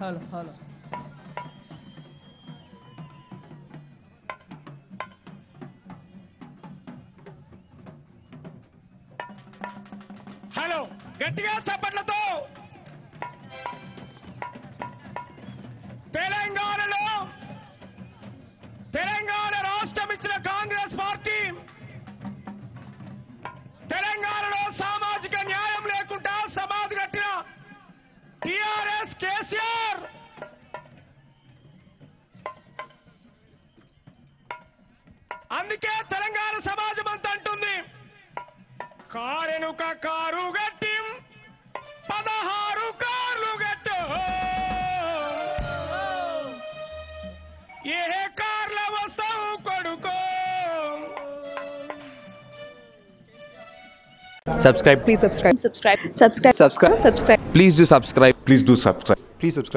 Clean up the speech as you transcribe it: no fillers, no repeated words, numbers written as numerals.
Hello hello hello గట్టిగా చప్పట్లతో తెలంగాణలో తెలంగాణ రాష్ట్రం ఇచ్చిన కాంగ్రెస్ పార్టీ తెలంగాణలో సామాజిక న్యాయం లేకుండా సమాధి కట్టిన టిఆర్ఎస్ కేసీఆర్ అందుకే తెలంగాణ సమాజం అంతా అంటుంది కారెనుక కారు గట్టి 16 కార్లు గట్టు ఏ కార్ల వస్తావు కొడుకో Subscribe. Please subscribe. Please subscribe. Please do subscribe. Please do subscribe. Please subscribe. Please subscribe.